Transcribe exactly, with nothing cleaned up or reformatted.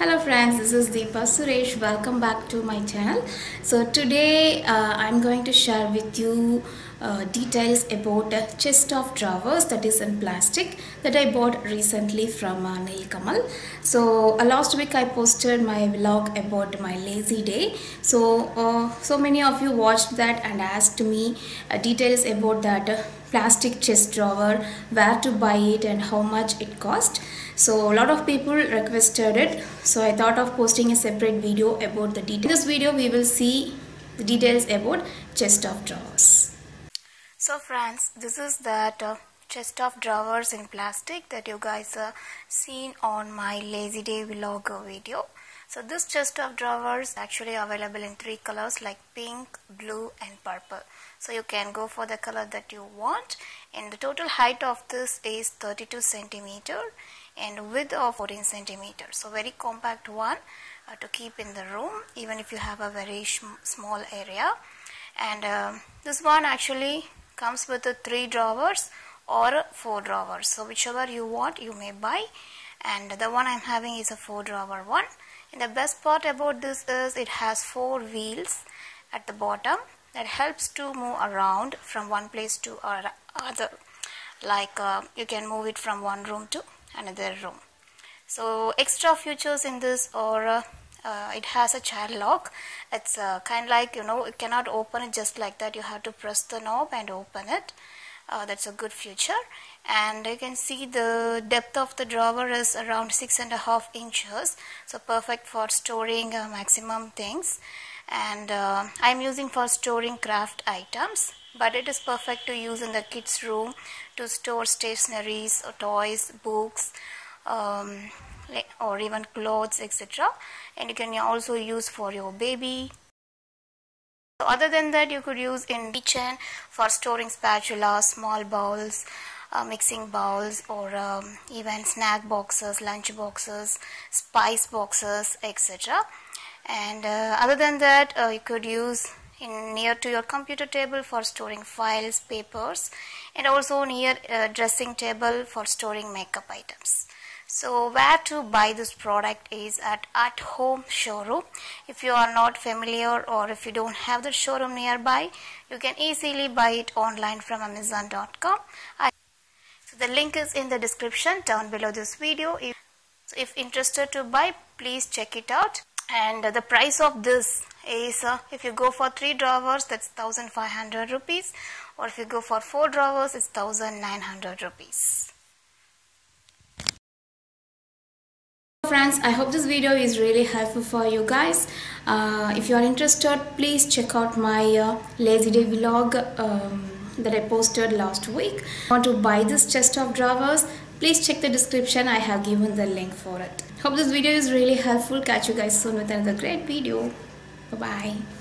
Hello friends, this is Deepa Suresh. Welcome back to my channel. So today uh, I'm going to share with you uh, details about a chest of drawers that is in plastic that I bought recently from uh, Nil Kamal. So uh, last week I posted my vlog about my lazy day. So uh, so many of you watched that and asked me uh, details about that uh, plastic chest drawer, where to buy it and how much it cost. So a lot of people requested it, so I thought of posting a separate video about the details. In this video we will see the details about chest of drawers. So friends, this is that uh, chest of drawers in plastic that you guys uh, seen on my lazy day vlog video. So this chest of drawers actually available in three colors like pink, blue and purple. So you can go for the color that you want, and the total height of this is thirty-two centimeter and width of fourteen centimeters. So very compact one uh, to keep in the room even if you have a very small area. And uh, this one actually comes with the three drawers or four drawers. So whichever you want you may buy, and the one I'm having is a four drawer one. And the best part about this is it has four wheels at the bottom that helps to move around from one place to other, like uh, you can move it from one room to another room. So extra features in this or uh, uh, it has a child lock. It's uh, kind of like, you know, you cannot open it just like that, you have to press the knob and open it. Uh, that's a good feature. And you can see the depth of the drawer is around six and a half inches, so perfect for storing uh, maximum things. And uh, I'm using for storing craft items, but it is perfect to use in the kids room to store stationaries or toys, books, um, or even clothes, etc. And you can also use for your baby. So other than that, you could use in kitchen for storing spatulas, small bowls, uh, mixing bowls, or um, even snack boxes, lunch boxes, spice boxes, et cetera. And uh, other than that, uh, you could use in near to your computer table for storing files, papers, and also near uh, dressing table for storing makeup items. So where to buy this product is at @home showroom. If you are not familiar or if you don't have the showroom nearby, you can easily buy it online from amazon dot com. So the link is in the description down below this video. If, so if interested to buy, please check it out. And the price of this is uh, if you go for three drawers, that's one thousand five hundred rupees, or if you go for four drawers, it's one thousand nine hundred rupees. Friends, I hope this video is really helpful for you guys. Uh, if you are interested, please check out my uh, lazy day vlog um, that I posted last week. If you want to buy this chest of drawers, please check the description. I have given the link for it. Hope this video is really helpful. Catch you guys soon with another great video. Bye bye.